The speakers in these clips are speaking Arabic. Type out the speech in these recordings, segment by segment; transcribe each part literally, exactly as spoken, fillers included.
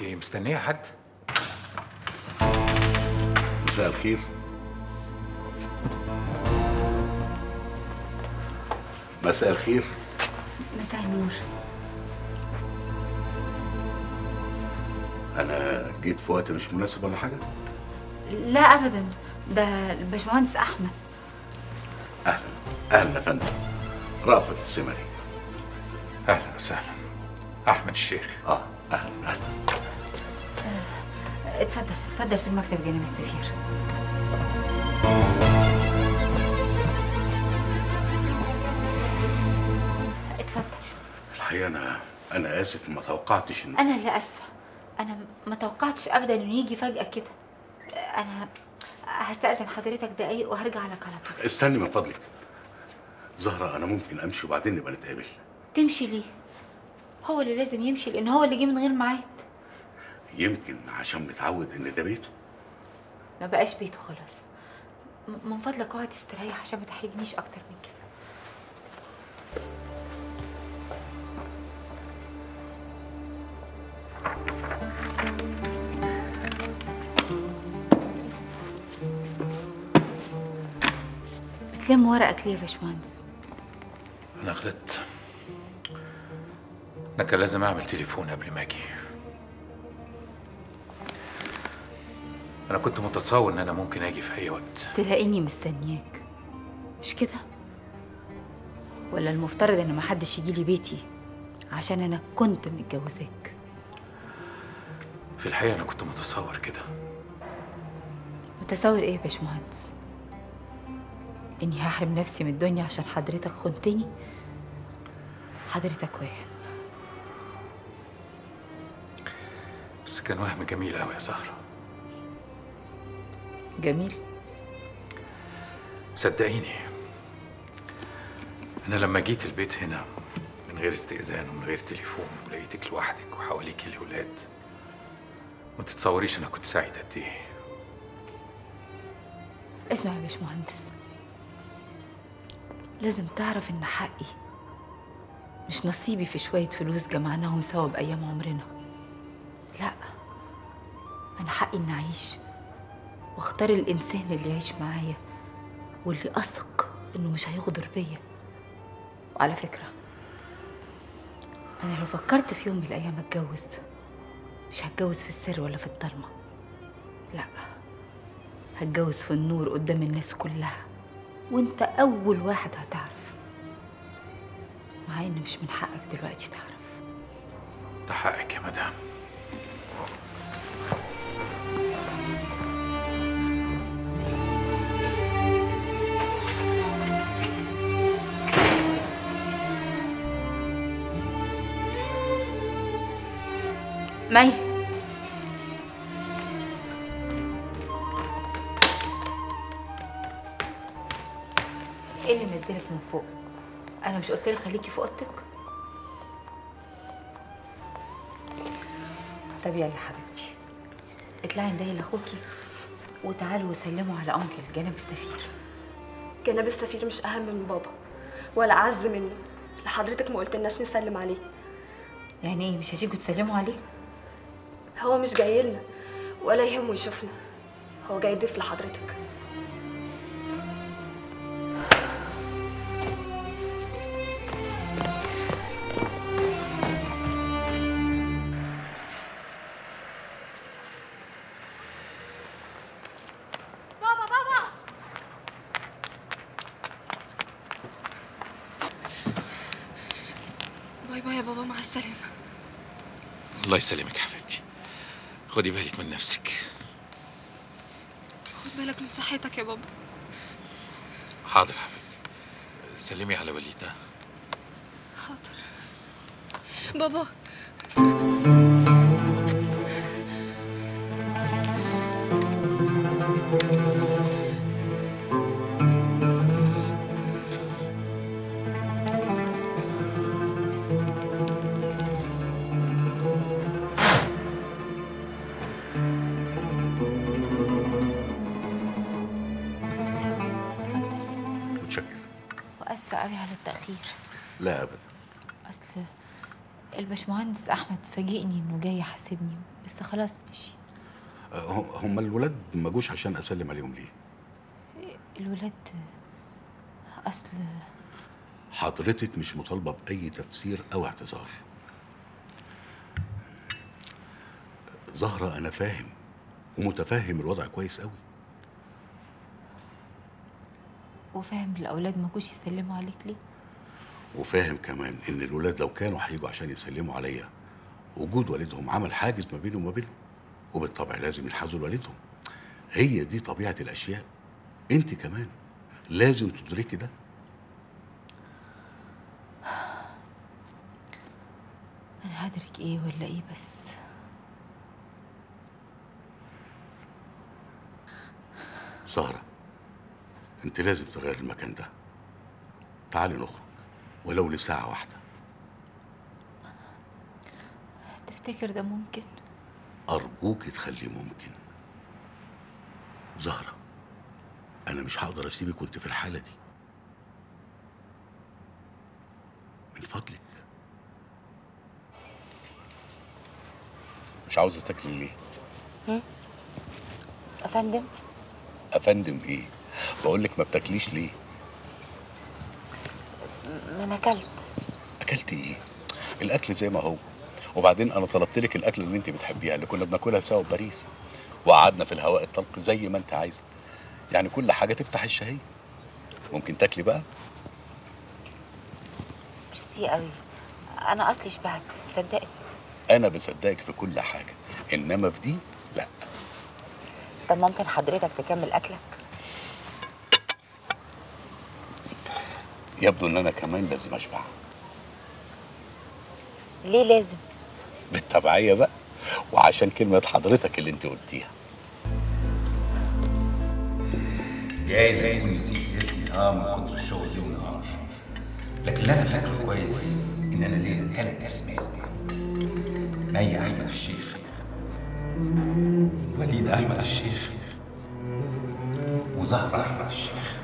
انتي مستنيه حد؟ مساء الخير. مساء الخير. مساء النور. أنا جيت في وقت مش مناسب ولا حاجة؟ لا أبداً، ده الباشمهندس أحمد. أهلاً، أهلاً يا فندم. رأفت السمري. أهلاً وسهلاً. أحمد الشيخ. أه، أهلاً أهلاً. أه، اتفضل، اتفضل في المكتب جانب السفير. اتفضل. الحقيقة أنا أنا آسف، ما توقعتش إن أنا اللي آسفة. أنا ما توقعتش أبداً إنه يجي فجأة كده. أنا هستأذن حضرتك دقايق وهرجع لك على طول. استني من فضلك. زهرة أنا ممكن أمشي وبعدين نبقى نتقابل. تمشي ليه؟ هو اللي لازم يمشي لأن هو اللي جه من غير ميعاد. يمكن عشان متعود إن ده بيته. ما بقاش بيته خلاص. من فضلك اقعد استريح عشان ما تحرجنيش أكتر من كده. بتلم ورقك ليه يا باشمهندس؟ أنا غلطت. أنا كان لازم أعمل تليفون قبل ما أجي. أنا كنت متصور إن أنا ممكن أجي في أي وقت. تلاقيني مستنياك، مش كده؟ ولا المفترض إن محدش يجي لي بيتي عشان أنا كنت متجوزاك؟ في الحقيقة أنا كنت متصور كده. متصور إيه يا باشمهندس؟ إني هحرم نفسي من الدنيا عشان حضرتك خنتني؟ حضرتك واهم. بس كان وهم جميل قوي يا زهرة. جميل؟ صدقيني أنا لما جيت البيت هنا من غير استئذان ومن غير تليفون ولقيتك لوحدك وحواليك الولاد، ما تتصوريش أنا كنت سعيد قد إيه. اسمع يا باشمهندس، لازم تعرف إن حقي مش نصيبي في شوية فلوس جمعناهم سوا بأيام عمرنا. لأ، أنا حقي إن أعيش واختار الإنسان اللي يعيش معايا واللي أثق إنه مش هيغدر بيا. وعلى فكرة أنا لو فكرت في يوم من الأيام أتجوز، مش هتجوز في السر ولا في الضلمة. لأ، هتجوز في النور قدام الناس كلها، وانت اول واحد هتعرف. مع ان مش من حقك دلوقتي تعرف. ده حقك يا مدام. مي من فوق. أنا مش قلت لك خليكي في أوضتك؟ طب يلا حبيبتي، اطلعي ندهي لأخوكي وتعالوا وسلموا على أنكل جناب السفير. جناب السفير مش أهم من بابا ولا أعز منه. لحضرتك ما قلتلناش نسلم عليه. يعني إيه مش هتيجوا تسلموا عليه؟ هو مش جاي لنا ولا يهمه يشوفنا، هو جاي ضيف لحضرتك. الله يسلمك حبيبتي، خدي بالك من نفسك. خد بالك من صحتك يا بابا. حاضر حبيبتي، سلمي على وليدة. حاضر بابا. لا أبدا. أصل الباشمهندس أحمد فاجئني إنه جاي يحاسبني، بس خلاص ماشي. هم الولاد ما جوش عشان أسلم عليهم ليه؟ الولاد أصل حضرتك مش مطالبة بأي تفسير أو اعتذار. زهرة أنا فاهم ومتفهم الوضع كويس قوي، وفاهم الأولاد ما جوش يسلموا عليك ليه، وفاهم كمان إن الولاد لو كانوا هيجوا عشان يسلموا عليا وجود والدهم عمل حاجز ما بينهم وما بينهم، وبالطبع لازم ينحازوا لوالدهم. هي دي طبيعة الأشياء، أنت كمان لازم تدركي ده. أنا هدرك إيه ولا إيه بس؟ سهرة أنت لازم تغير المكان ده. تعالي نخرج ولو لساعة واحدة. تفتكر ده ممكن؟ أرجوك تخليه ممكن. زهرة أنا مش هقدر أسيبك وأنت في الحالة دي. من فضلك. مش عاوزة تاكلي ليه؟ هم؟ أفندم؟ أفندم إيه؟ بقول لك ما بتاكليش ليه؟ ما أنا أكلت. أكلت إيه؟ الأكل زي ما هو. وبعدين أنا طلبت لك الأكل اللي أنت بتحبيها اللي كنا بناكلها سوا في باريس، وقعدنا في الهواء الطلق زي ما أنت عايزة. يعني كل حاجة تفتح الشهية. ممكن تاكلي بقى؟ ميرسي قوي، أنا أصلي شبعت، صدقني. أنا بصدقك في كل حاجة، إنما في دي لأ. طب ممكن حضرتك تكمل أكلك؟ يبدو إن أنا كمان لازم أشبع. ليه لازم؟ بالتبعية بقى، وعشان كلمة حضرتك اللي أنت قلتيها. جايز يكون نسيت جسمي اه من كتر الشغل يوم نهار، لكن اللي انا فاكره كويس ان انا ليا ثلاث اسماء: ني احمد الشيخ، وليد احمد الشيخ، وزهر احمد الشيخ.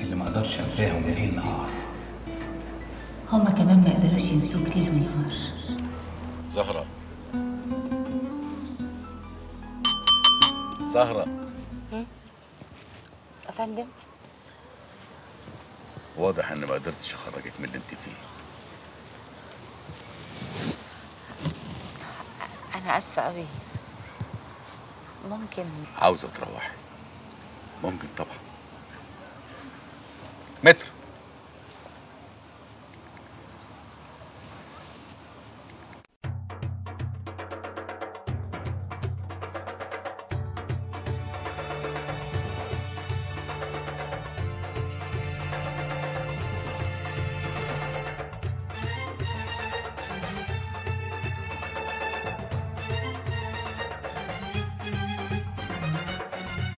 اللي ما اقدرش انساهم ليل نهار. هما كمان ما يقدروش ينسوك ليل ونهار. زهرة زهرة. هم؟ أفندم؟ واضح إن ما قدرتش أخرجك من اللي أنت فيه. أنا آسفة أوي. ممكن عاوزة تروحي؟ ممكن طبعًا. متر